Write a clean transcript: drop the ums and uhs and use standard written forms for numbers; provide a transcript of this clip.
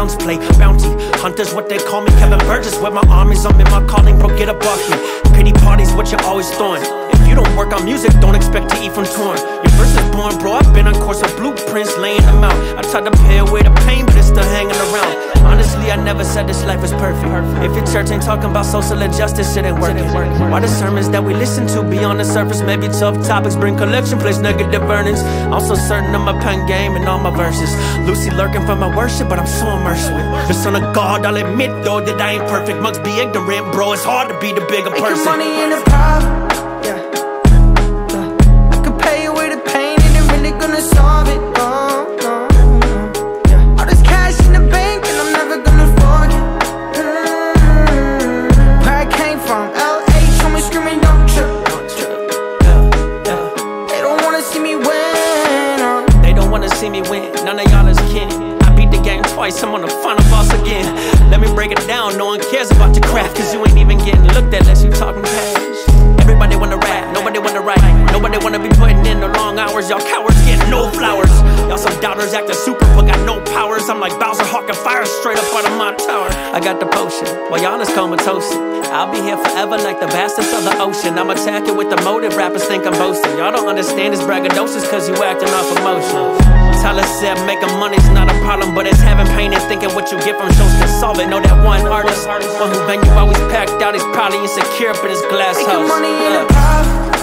clowns play bounty hunters, what they call me, Kevin Burgess with my armies. I'm in my calling, bro, get up off me. Pity parties, what you always throwing. If you don't work on music, don't expect to eat from torn. Your verse is born, bro, I've been on course of blueprints, laying them out. I tried to pay away the pain, but it's still hanging around. Honestly, I never said this life is perfect. If your church ain't talking about social injustice, it ain't working. Why the sermons that we listen to be on the surface? Maybe tough topics bring collection, place negative earnings. I'm so certain of my pen game and all my verses. Lucy lurking for my worship, but I'm so immersed with the Son of God. I'll admit though that I ain't perfect. Mugs be ignorant, bro, it's hard to be the bigger person. Making money in the problem, yeah. I could pay away the pain, and it really gonna solve it. None of y'all is kidding. I beat the game twice, I'm on the final boss again. Let me break it down, no one cares about your craft, cause you ain't even getting looked at unless you talking cash. Everybody wanna rap, nobody wanna write. Nobody wanna be putting in the long hours. Y'all cowards get no flowers. Y'all some doubters acting super, but got no powers. I'm like Bowser hawking fire straight up out of my tower. I got the potion, while y'all is comatose. I'll be here forever like the vastness of the ocean. I'm attacking with the motive, rappers think I'm boasting. Y'all don't understand this braggadocious cause you acting off emotion. Tyler said making money's not a problem, but it's having pain and thinking what you get from shows can solve it. Know that one artist, one who bang you always packed out, he's probably insecure, but his glass house. Making money in a problem.